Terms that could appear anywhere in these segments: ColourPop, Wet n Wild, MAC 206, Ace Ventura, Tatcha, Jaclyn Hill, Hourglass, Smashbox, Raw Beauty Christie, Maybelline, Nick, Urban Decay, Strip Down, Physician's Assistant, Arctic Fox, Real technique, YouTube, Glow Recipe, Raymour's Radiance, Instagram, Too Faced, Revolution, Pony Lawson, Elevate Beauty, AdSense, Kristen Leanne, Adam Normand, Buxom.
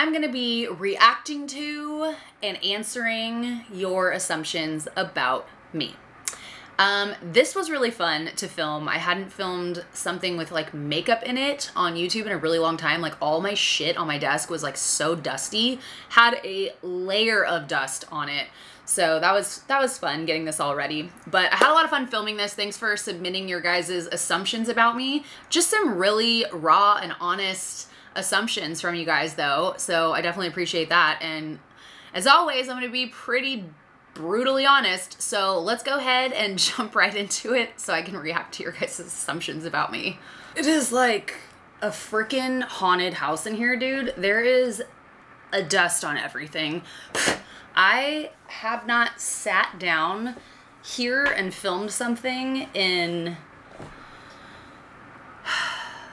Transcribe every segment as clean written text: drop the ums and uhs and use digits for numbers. I'm going to be reacting to and answering your assumptions about me. This was really fun to film. I hadn't filmed something with like makeup in it on YouTube in a really long time. Like all my shit on my desk was like so dusty, had a layer of dust on it. So that was fun getting this all ready, but I had a lot of fun filming this. Thanks for submitting your guys' assumptions about me. Just some really raw and honest assumptions from you guys though. So I definitely appreciate that. And as always, I'm going to be pretty brutally honest, so let's go ahead and jump right into it so I can react to your guys' assumptions about me. It is like a freaking haunted house in here, dude. There is a dust on everything. I have not sat down here and filmed something in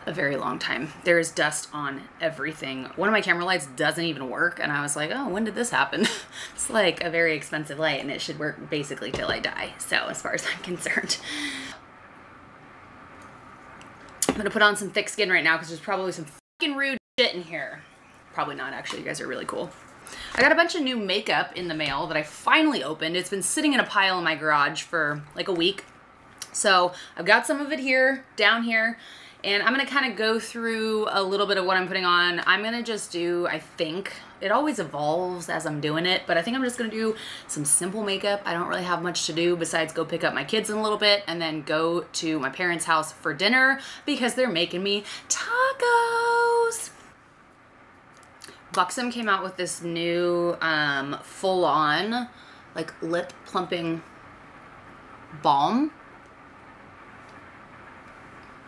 a very long time. There is dust on everything. One of my camera lights doesn't even work, and I was like, oh, when did this happen? It's like a very expensive light, and it should work basically till I die, so as far as I'm concerned. I'm gonna put on some thick skin right now because there's probably some fucking rude shit in here. Probably not, actually. You guys are really cool. I got a bunch of new makeup in the mail that I finally opened. It's been sitting in a pile in my garage for like a week, so I've got some of it here, down here. And I'm going to kind of go through a little bit of what I'm putting on. I'm going to just do, I think, it always evolves as I'm doing it, but I think I'm just going to do some simple makeup. I don't really have much to do besides go pick up my kids in a little bit and then go to my parents' house for dinner because they're making me tacos. Buxom came out with this new full-on like lip plumping balm.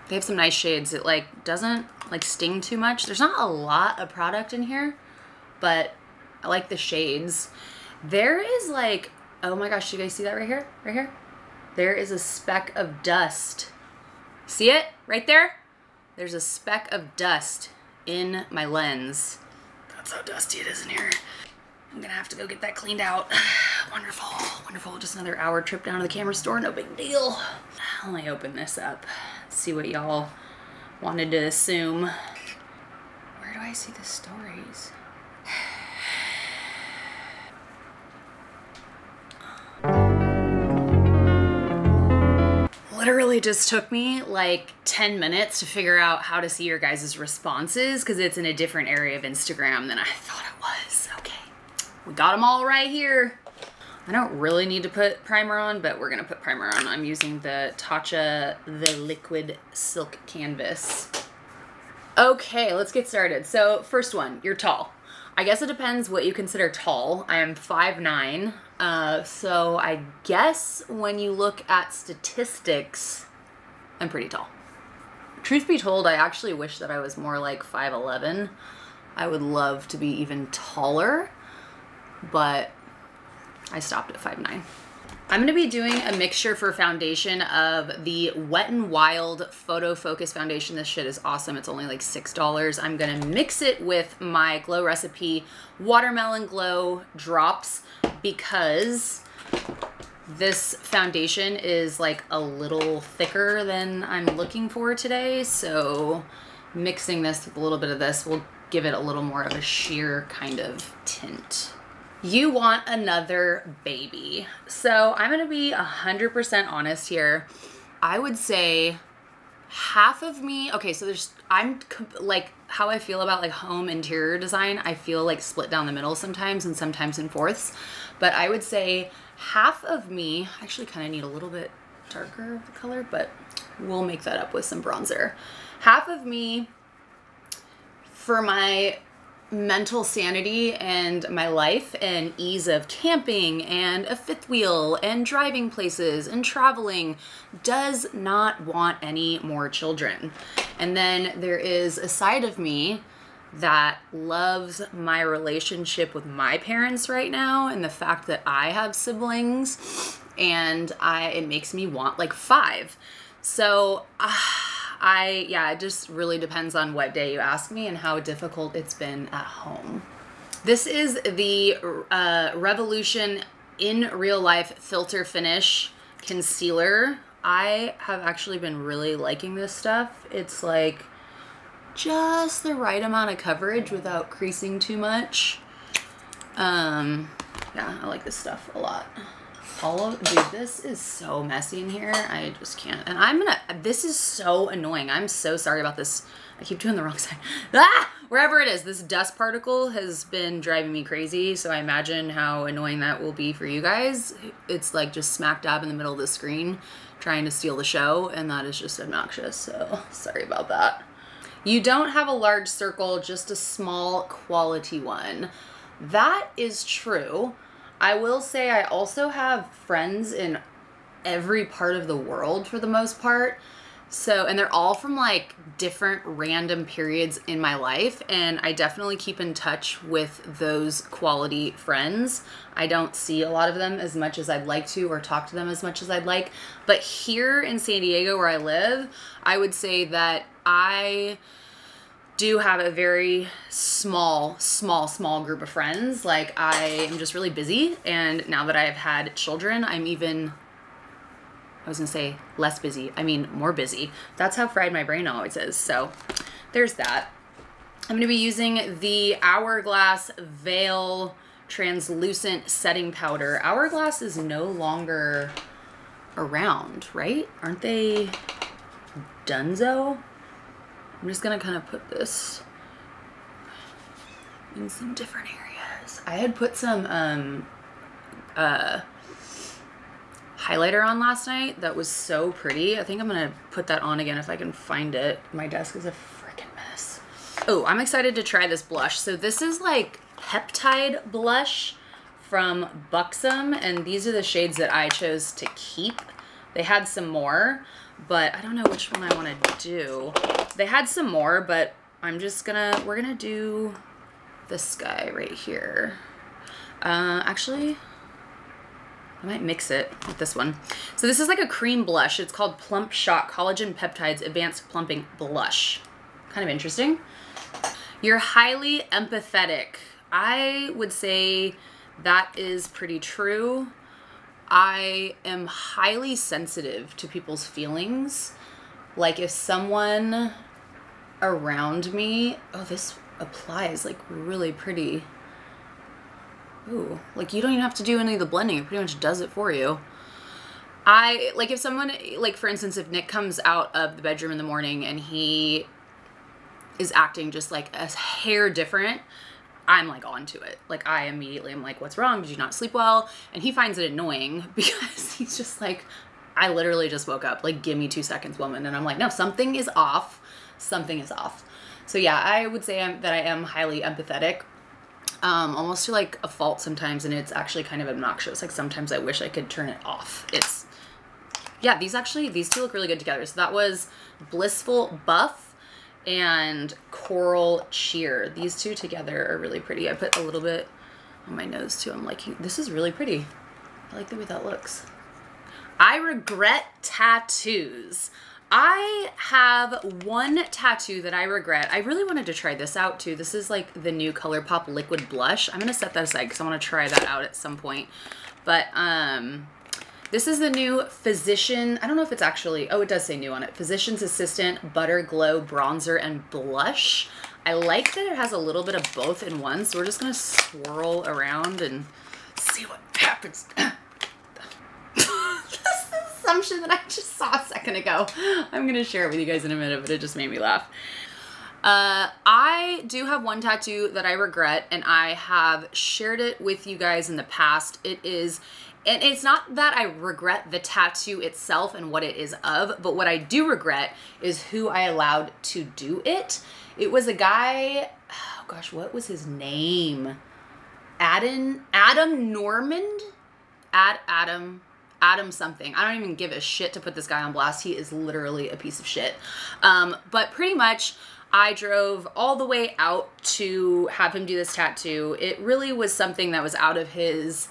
They have some nice shades. It like doesn't like sting too much. There's not a lot of product in here, but I like the shades. There is like, oh my gosh, you guys see that right here? Right here? There is a speck of dust. See it? Right there? There's a speck of dust in my lens. That's how dusty it is in here. I'm gonna have to go get that cleaned out. Wonderful, wonderful. Just another hour trip down to the camera store, no big deal. I'll only open this up, see what y'all wanted to assume. Where do I see the stories? Literally just took me like 10 minutes to figure out how to see your guys' responses because it's in a different area of Instagram than I thought it was. Okay. We got them all right here. I don't really need to put primer on, but we're gonna put primer on. I'm using the Tatcha, the liquid silk canvas. Okay, let's get started. So first one, you're tall. I guess it depends what you consider tall. I am 5'9", so I guess when you look at statistics, I'm pretty tall. Truth be told, I actually wish that I was more like 5'11". I would love to be even taller, but I stopped at 5'9". I'm gonna be doing a mixture for foundation of the Wet n Wild Photo Focus Foundation. This shit is awesome. It's only like $6. I'm gonna mix it with my Glow Recipe Watermelon Glow Drops because this foundation is like a little thicker than I'm looking for today. So mixing this with a little bit of this will give it a little more of a sheer kind of tint. You want another baby. So I'm gonna be 100% honest here. I would say half of me, okay, so there's, I'm like, how I feel about like home interior design, I feel like split down the middle sometimes and sometimes in fourths, but I would say half of me, I actually kind of need a little bit darker of the color, but we'll make that up with some bronzer. Half of me, for my mental sanity and my life and ease of camping and a fifth wheel and driving places and traveling, does not want any more children. And then there is a side of me that loves my relationship with my parents right now and the fact that I have siblings, and it makes me want like 5. So yeah, it just really depends on what day you ask me and how difficult it's been at home. This is the Revolution In Real Life Filter Finish Concealer. I have actually been really liking this stuff. It's like just the right amount of coverage without creasing too much. Yeah, I like this stuff a lot. Dude, this is so messy in here. I just can't. And this is so annoying. I'm so sorry about this. I keep doing the wrong side. Ah! Wherever it is, this dust particle has been driving me crazy. So I imagine how annoying that will be for you guys. It's like just smack dab in the middle of the screen trying to steal the show. And that is just obnoxious. So sorry about that. You don't have a large circle, just a small quality one. That is true. I will say I also have friends in every part of the world for the most part. So, and they're all from like different random periods in my life. And I definitely keep in touch with those quality friends. I don't see a lot of them as much as I'd like to, or talk to them as much as I'd like. But here in San Diego where I live, I would say that I do have a very small group of friends. Like, I am just really busy, and now that I have had children, I'm even, I was gonna say less busy, I mean more busy. That's how fried my brain always is. So there's that. I'm gonna be using the Hourglass Veil Translucent Setting Powder. Hourglass is no longer around, right? Aren't they donezo? I'm just gonna kind of put this in some different areas. I had put some highlighter on last night that was so pretty. I think I'm gonna put that on again if I can find it. My desk is a freaking mess. Oh, I'm excited to try this blush. So this is like Peptide Blush from Buxom, and these are the shades that I chose to keep. They had some more, but I don't know which one I wanna do. They had some more, but I'm just gonna, we're gonna do this guy right here. Actually, I might mix it with this one. So this is like a cream blush. It's called Plump Shot Collagen Peptides Advanced Plumping Blush. Kind of interesting. You're highly empathetic. I would say that is pretty true. I am highly sensitive to people's feelings. Like if someone around me, oh, this applies like really pretty. Ooh, like you don't even have to do any of the blending. It pretty much does it for you. I, like if someone, like for instance, if Nick comes out of the bedroom in the morning and he is acting just like a hair different, I'm like onto it. Like I immediately am like, what's wrong? Did you not sleep well? And he finds it annoying because he's just like, I literally just woke up. Like, give me 2 seconds, woman. And I'm like, no, something is off. Something is off. So yeah, I would say that I am highly empathetic, almost to like a fault sometimes. And it's actually kind of obnoxious. Like sometimes I wish I could turn it off. It's, yeah, these actually, these two look really good together. So that was Blissful Buff and Coral Cheer. These two together are really pretty. I put a little bit on my nose too. I'm liking, this is really pretty. I like the way that looks. I regret tattoos. I have one tattoo that I regret. I really wanted to try this out too. This is like the new ColourPop liquid blush. I'm gonna set that aside because I want to try that out at some point. But this is the new Physician, I don't know if it's actually, oh, it does say new on it. Physician's Assistant Butter Glow Bronzer and Blush. I like that it has a little bit of both in one, so we're just gonna swirl around and see what happens. This is the assumption that I just saw a second ago. I'm gonna share it with you guys in a minute, but it just made me laugh. I do have one tattoo that I regret, and I have shared it with you guys in the past. It is, and it's not that I regret the tattoo itself and what it is of, but what I do regret is who I allowed to do it. It was a guy, oh gosh, what was his name? Adam Normand? Adam something. I don't even give a shit to put this guy on blast. He is literally a piece of shit. But pretty much, I drove all the way out to have him do this tattoo. It really was something that was out of his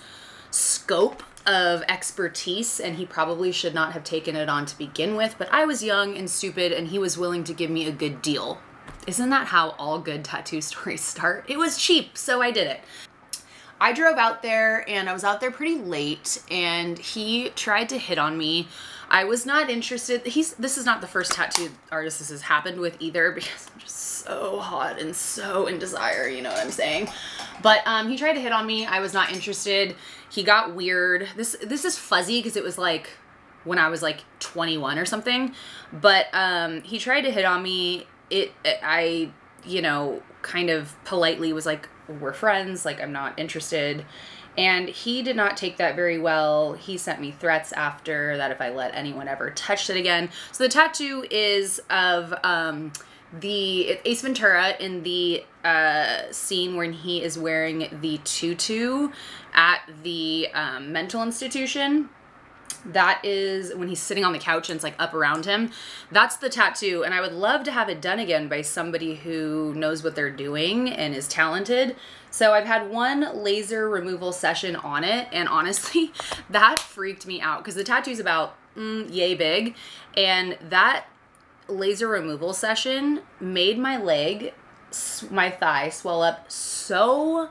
scope of expertise, and he probably should not have taken it on to begin with, but I was young and stupid, and he was willing to give me a good deal. Isn't that how all good tattoo stories start? It was cheap, so I did it. I drove out there, and I was out there pretty late, and he tried to hit on me. I was not interested. This is not the first tattoo artist this has happened with either, because I'm just so hot and so in desire, you know what I'm saying? But he tried to hit on me. I was not interested. He got weird. This is fuzzy because it was like when I was like 21 or something. But he tried to hit on me. I, you know, kind of politely was like, we're friends, like I'm not interested. And he did not take that very well. He sent me threats after that if I let anyone ever touch it again. So the tattoo is of the Ace Ventura in the scene when he is wearing the tutu at the mental institution. That is when he's sitting on the couch and it's like up around him. That's the tattoo, and I would love to have it done again by somebody who knows what they're doing and is talented. So I've had one laser removal session on it, and honestly that freaked me out because the tattoo's about yay big, and that laser removal session made my leg, my thigh, swell up so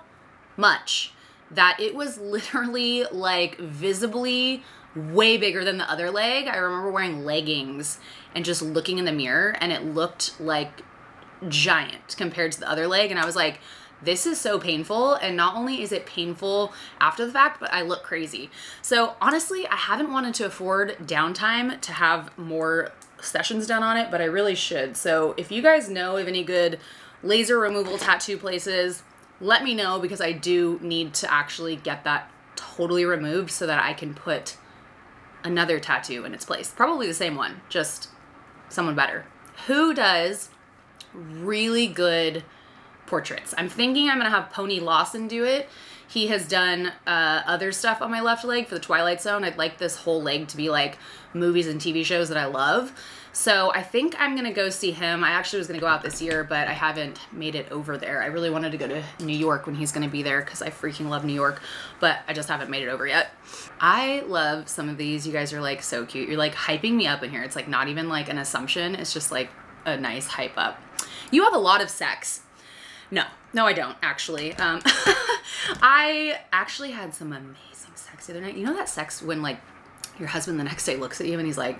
much that it was literally like visibly way bigger than the other leg. I remember wearing leggings and just looking in the mirror, and it looked like giant compared to the other leg, and I was like, this is so painful. And not only is it painful after the fact, but I look crazy. So honestly, I haven't wanted to afford downtime to have more sessions done on it, but I really should. So if you guys know of any good laser removal tattoo places, let me know, because I do need to actually get that totally removed so that I can put another tattoo in its place. Probably the same one, just someone better who does really good portraits. I'm thinking I'm gonna have Pony Lawson do it. He has done other stuff on my left leg for the Twilight Zone. I'd like this whole leg to be like movies and TV shows that I love. So I think I'm gonna go see him. I actually was gonna go out this year, but I haven't made it over there. I really wanted to go to New York when he's gonna be there because I freaking love New York, but I just haven't made it over yet. I love some of these. You guys are like so cute. You're like hyping me up in here. It's like not even like an assumption. It's just like a nice hype up. You have a lot of sex. No, I don't actually. I actually had some amazing sex the other night. You know that sex when like your husband the next day looks at you and he's like,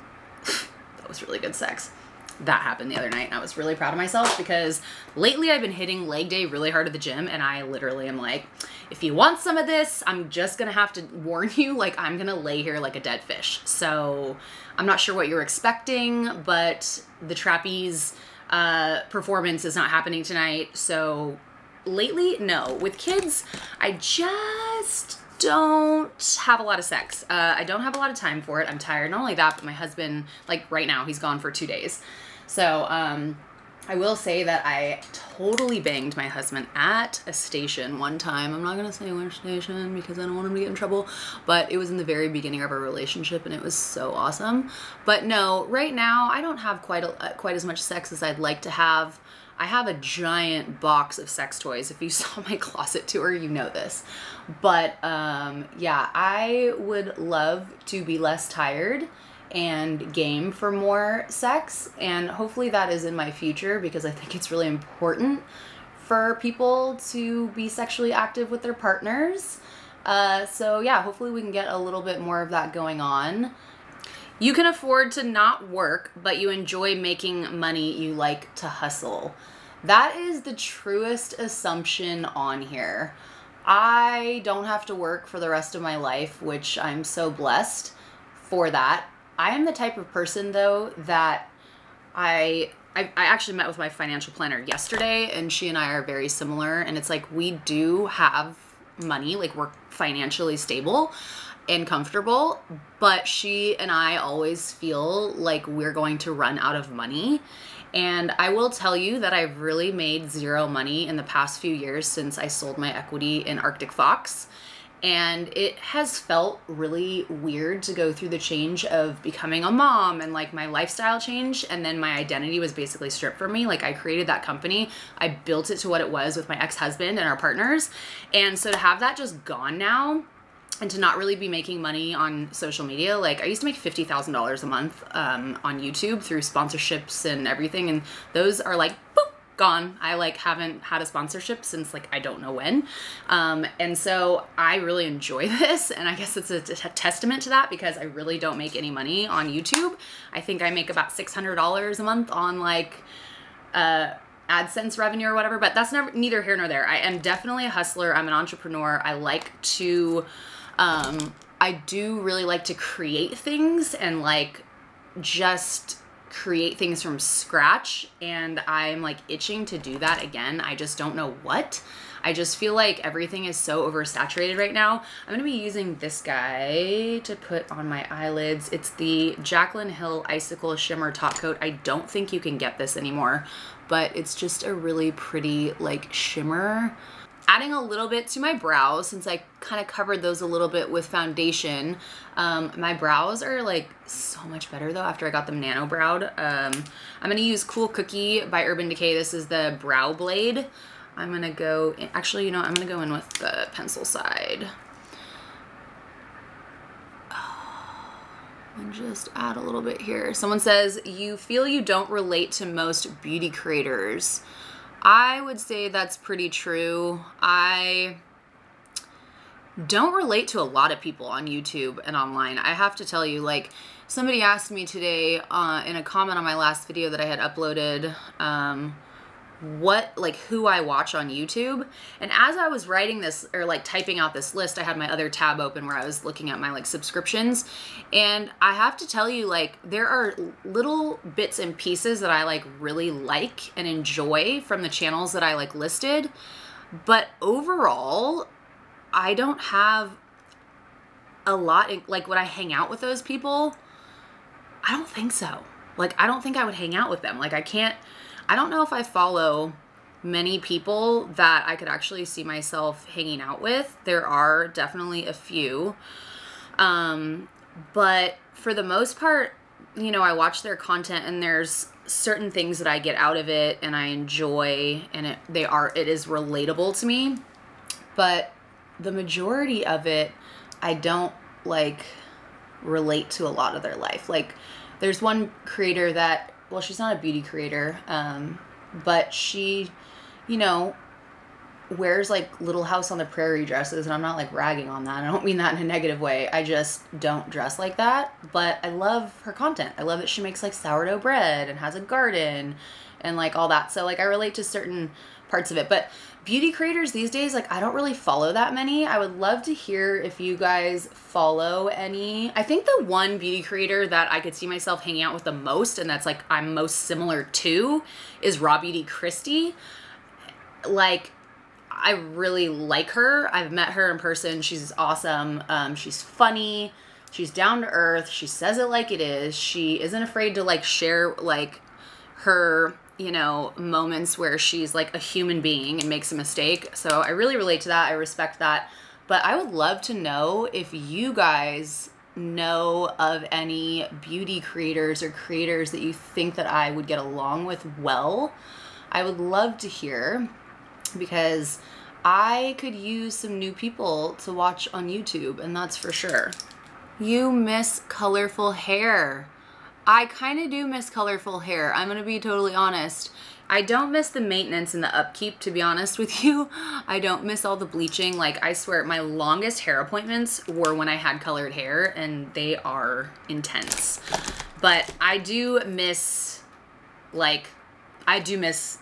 that was really good sex. That happened the other night, and I was really proud of myself because lately I've been hitting leg day really hard at the gym, and I literally am like, if you want some of this, I'm just gonna have to warn you, like I'm gonna lay here like a dead fish. So I'm not sure what you're expecting, but the trapeze performance is not happening tonight. So lately, no. With kids, I just don't have a lot of sex. I don't have a lot of time for it. I'm tired. Not only that, but my husband, like right now, he's gone for 2 days. So I will say that I totally banged my husband at a station one time. I'm not gonna say which station because I don't want him to get in trouble, but it was in the very beginning of our relationship, and it was so awesome. But no, right now I don't have quite as much sex as I'd like to have. I have a giant box of sex toys. If you saw my closet tour, you know this. But yeah, I would love to be less tired and game for more sex, and hopefully that is in my future because I think it's really important for people to be sexually active with their partners. So yeah, hopefully we can get a little bit more of that going on. You can afford to not work, but you enjoy making money. You like to hustle. That is the truest assumption on here. I don't have to work for the rest of my life, which I'm so blessed for that. I am the type of person though that I actually met with my financial planner yesterday, and she and I are very similar, and it's like we do have money, like we're financially stable and comfortable, but she and I always feel like we're going to run out of money. And I will tell you that I've really made zero money in the past few years since I sold my equity in Arctic Fox. And it has felt really weird to go through the change of becoming a mom, and like my lifestyle changed, and then my identity was basically stripped from me. Like I created that company, I built it to what it was with my ex-husband and our partners. And so to have that just gone now, and to not really be making money on social media, like I used to make $50,000 a month on YouTube through sponsorships and everything, and those are like boop, gone. I like haven't had a sponsorship since like I don't know when. And so I really enjoy this, and I guess it's a testament to that because I really don't make any money on YouTube. I think I make about $600 a month on like AdSense revenue or whatever, but that's never, neither here nor there. I am definitely a hustler. I'm an entrepreneur. I like to, I do really like to create things and like just create things from scratch, and I'm like itching to do that again. I just don't know what. I just feel like everything is so oversaturated right now. I'm gonna be using this guy to put on my eyelids. It's the Jaclyn Hill Icicle Shimmer Top Coat. I don't think you can get this anymore, but it's just a really pretty like shimmer. Adding a little bit to my brows, since I kind of covered those a little bit with foundation. My brows are like so much better though after I got them nano browed. I'm gonna use Cool Cookie by Urban Decay. This is the brow blade. I'm gonna go in, actually, you know, I'm gonna go in with the pencil side. And just add a little bit here. Someone says, you feel you don't relate to most beauty creators. I would say that's pretty true. I don't relate to a lot of people on YouTube and online. I have to tell you, like, somebody asked me today in a comment on my last video that I had uploaded, what, like, who I watch on YouTube. And as I was writing this, or like typing out this list, I had my other tab open where I was looking at my like subscriptions. And I have to tell you, like, there are little bits and pieces that I like really like and enjoy from the channels that I like listed. But overall, I don't have a lot, like, would I hang out with those people? I don't think so. Like, I don't think I would hang out with them. Like, I can't, I don't know if I follow many people that I could actually see myself hanging out with. There are definitely a few. But for the most part, you know, I watch their content and there's certain things that I get out of it and I enjoy, and it is relatable to me. But the majority of it, I don't like relate to a lot of their life. Like, there's one creator that, well, she's not a beauty creator, but she, you know, wears like Little House on the Prairie dresses, and I'm not like ragging on that. I don't mean that in a negative way. I just don't dress like that, but I love her content. I love that she makes like sourdough bread and has a garden and like all that. So like I relate to certain parts of it, but beauty creators these days, like I don't really follow that many. I would love to hear if you guys follow any. I think the one beauty creator that I could see myself hanging out with the most, and that's like I'm most similar to, is Raw Beauty Christie. Like, I really like her. I've met her in person. She's awesome. She's funny. She's down to earth. She says it like it is. She isn't afraid to like share like her, you know, moments where she's like a human being and makes a mistake. So I really relate to that. I respect that. But I would love to know if you guys know of any beauty creators or creators that you think that I would get along with well. I would love to hear, because I could use some new people to watch on YouTube, and that's for sure. You miss colorful hair. I kind of do miss colorful hair. I'm gonna be totally honest. I don't miss the maintenance and the upkeep, to be honest with you. I don't miss all the bleaching. Like, I swear my longest hair appointments were when I had colored hair, and they are intense. But I do miss, like, I do miss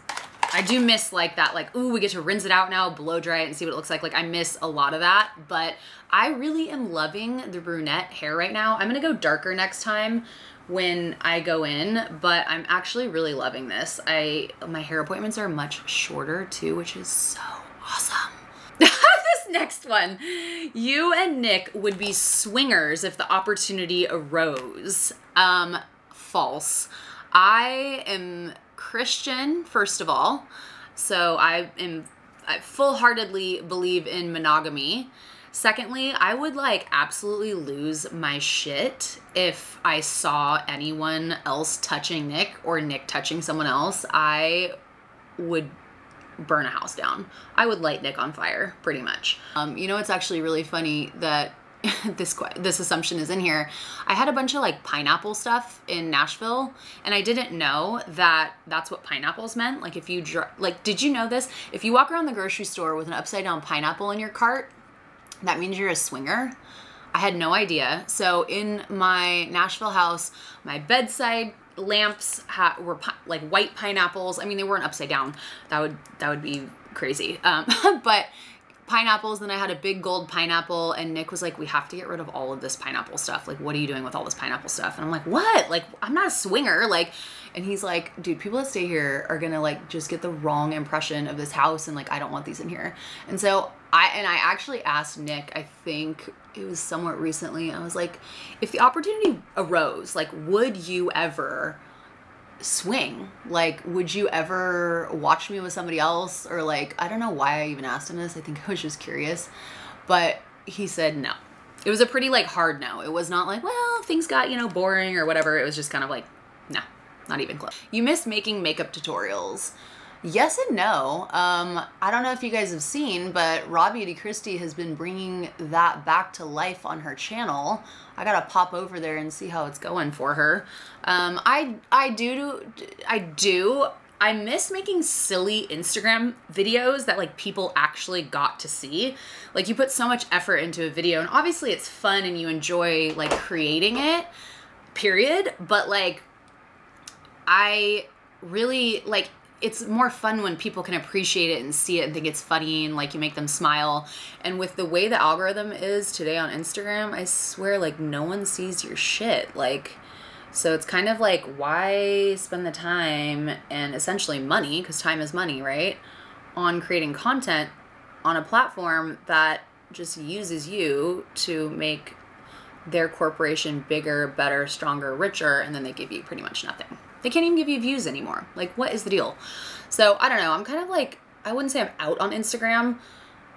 like that, like, ooh, we get to rinse it out now, blow dry it and see what it looks like. Like, I miss a lot of that, but I really am loving the brunette hair right now. I'm gonna go darker next time when I go in, but I'm actually really loving this. My hair appointments are much shorter too, which is so awesome. This next one, you and Nick would be swingers if the opportunity arose. False. I am Christian, first of all, so I full-heartedly believe in monogamy. Secondly, I would like absolutely lose my shit if I saw anyone else touching Nick or Nick touching someone else. I would burn a house down. I would light Nick on fire, pretty much. You know, it's actually really funny that this assumption is in here. I had a bunch of like pineapple stuff in Nashville, and I didn't know that that's what pineapples meant. Like if you did you know this? If you walk around the grocery store with an upside down pineapple in your cart, that means you're a swinger. I had no idea. So in my Nashville house, my bedside lamps were like white pineapples. I mean, they weren't upside down. That would be crazy. But pineapples, then I had a big gold pineapple, and Nick was like, we have to get rid of all of this pineapple stuff. Like, what are you doing with all this pineapple stuff? And I'm like, what? Like, I'm not a swinger. Like, and he's like, dude, people that stay here are gonna like just get the wrong impression of this house, and like, I don't want these in here. And so I actually asked Nick, I think it was somewhat recently, I was like, if the opportunity arose, like, would you ever swing? Like, would you ever watch me with somebody else? Or like, I don't know why I even asked him this. I think I was just curious, but he said no. It was a pretty like hard no. It was not like, well, things got, you know, boring or whatever. It was just kind of like, no, not even close. You miss making makeup tutorials. Yes and no. I don't know if you guys have seen, but Raw Beauty Christie has been bringing that back to life on her channel. I gotta pop over there and see how it's going for her. I miss making silly Instagram videos that like people actually got to see. Like you put so much effort into a video, and obviously it's fun and you enjoy like creating it, period. But like, I really like, it's more fun when people can appreciate it and see it and think it's funny and like you make them smile. And with the way the algorithm is today on Instagram, I swear like no one sees your shit. Like, so it's kind of like, why spend the time and essentially money, because time is money, right? On creating content on a platform that just uses you to make their corporation bigger, better, stronger, richer, and then they give you pretty much nothing. They can't even give you views anymore. Like, what is the deal? So I don't know. I'm kind of like, I wouldn't say I'm out on Instagram,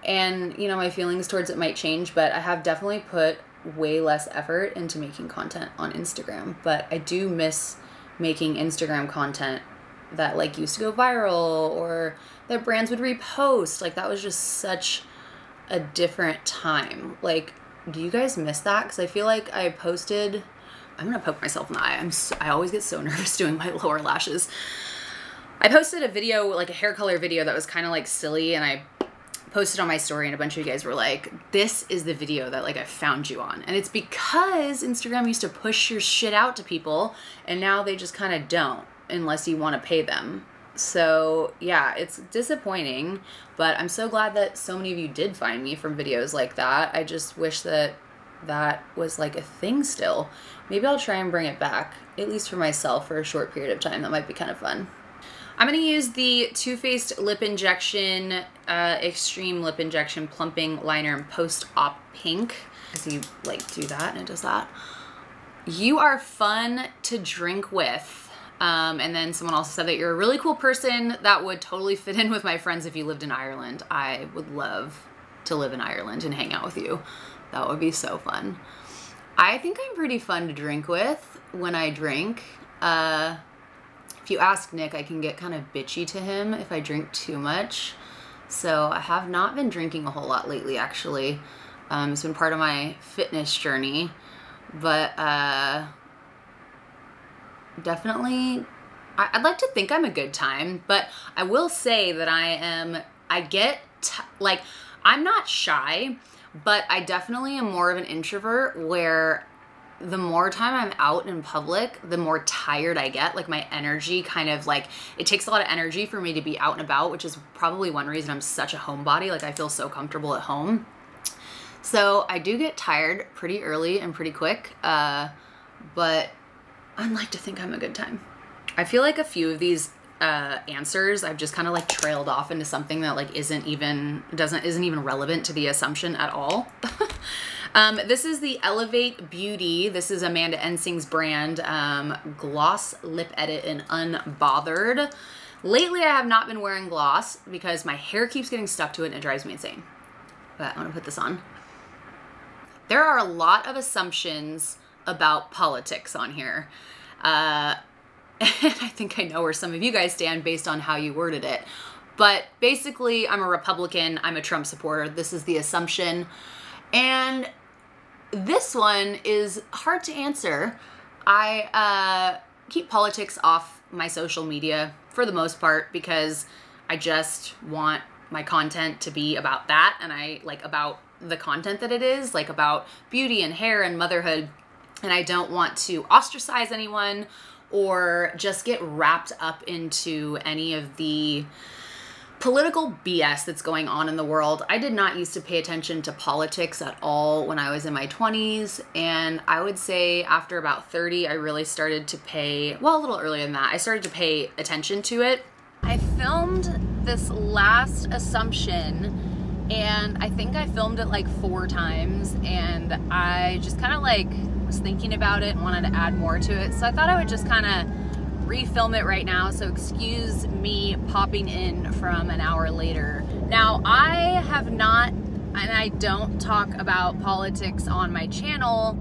and you know, my feelings towards it might change, but I have definitely put way less effort into making content on Instagram. But I do miss making Instagram content that like used to go viral or that brands would repost. Like that was just such a different time. Like, do you guys miss that? Because I feel like I posted, I'm gonna poke myself in the eye. I always get so nervous doing my lower lashes. I posted a video, like a hair color video that was kind of like silly, and I posted on my story, and a bunch of you guys were like, this is the video that like I found you on. And it's because Instagram used to push your shit out to people, and now they just kind of don't unless you want to pay them. So yeah, it's disappointing, but I'm so glad that so many of you did find me from videos like that. I just wish that that was like a thing still. Maybe I'll try and bring it back, at least for myself, for a short period of time. That might be kind of fun. I'm gonna use the Too Faced Lip Injection, Extreme Lip Injection Plumping Liner in Post Op Pink. Because you like do that and it does that. You are fun to drink with. And then someone also said that you're a really cool person that would totally fit in with my friends if you lived in Ireland. I would love to live in Ireland and hang out with you. That would be so fun. I think I'm pretty fun to drink with when I drink. If you ask Nick, I can get kind of bitchy to him if I drink too much. So I have not been drinking a whole lot lately, actually. It's been part of my fitness journey, but definitely, I'd like to think I'm a good time, but I will say that I'm not shy, but I definitely am more of an introvert where the more time I'm out in public, the more tired I get. Like my energy kind of like, it takes a lot of energy for me to be out and about, which is probably one reason I'm such a homebody. Like I feel so comfortable at home. So I do get tired pretty early and pretty quick, but I'd like to think I'm a good time. I feel like a few of these answers I've just kind of like trailed off into something that like isn't even relevant to the assumption at all. This is the Elevate Beauty. This is Amanda Ensing's brand, gloss lip edit and unbothered. Lately I have not been wearing gloss because my hair keeps getting stuck to it and it drives me insane. But I'm gonna put this on. There are a lot of assumptions about politics on here. And I think I know where some of you guys stand based on how you worded it. But basically, I'm a Republican, I'm a Trump supporter. This is the assumption. And This one is hard to answer. I keep politics off my social media for the most part because I just want my content to be about that, and I like about the content that it is, like about beauty and hair and motherhood, and I don't want to ostracize anyone or just get wrapped up into any of the political BS that's going on in the world. I did not used to pay attention to politics at all when I was in my 20s, and I would say after about 30, I really started to pay, well, a little earlier than that, I started to pay attention to it. I filmed this last Assumption, and I think I filmed it like 4 times, and I just kind of like was thinking about it and wanted to add more to it, so I thought I would just kind of refilm it right now, so excuse me popping in from an hour later. Now, I have not, and I don't talk about politics on my channel,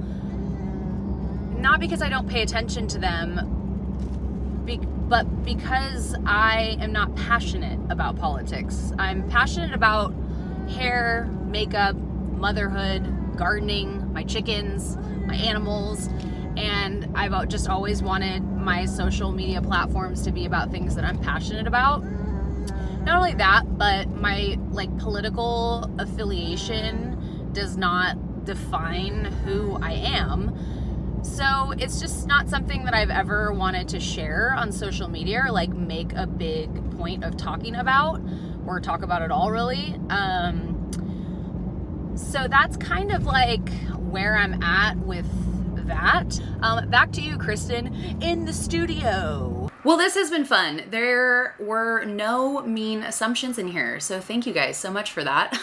not because I don't pay attention to them, but because I am not passionate about politics. I'm passionate about hair, makeup, motherhood, gardening, my chickens, my animals, and I've just always wanted my social media platforms to be about things that I'm passionate about. Not only that, but my like political affiliation does not define who I am. So it's just not something that I've ever wanted to share on social media or like make a big point of talking about or talk about at all, really. So that's kind of like where I'm at with that. Back to you, Kristen, in the studio. Well, this has been fun. There were no mean assumptions in here, so thank you guys so much for that.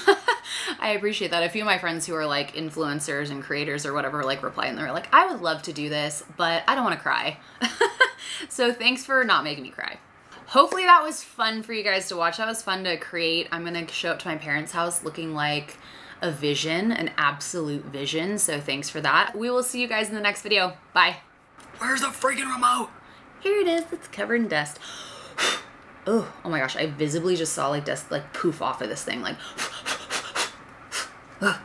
I appreciate that. A few of my friends who are like influencers and creators or whatever like replied, and they're like, I would love to do this, but I don't want to cry. So thanks for not making me cry. Hopefully that was fun for you guys to watch. That was fun to create. I'm gonna show up to my parents' house looking like a vision, an absolute vision. So thanks for that. We will see you guys in the next video. Bye. Where's the freaking remote? Here it is. It's covered in dust. Oh my gosh. I visibly just saw like dust like poof off of this thing. Like,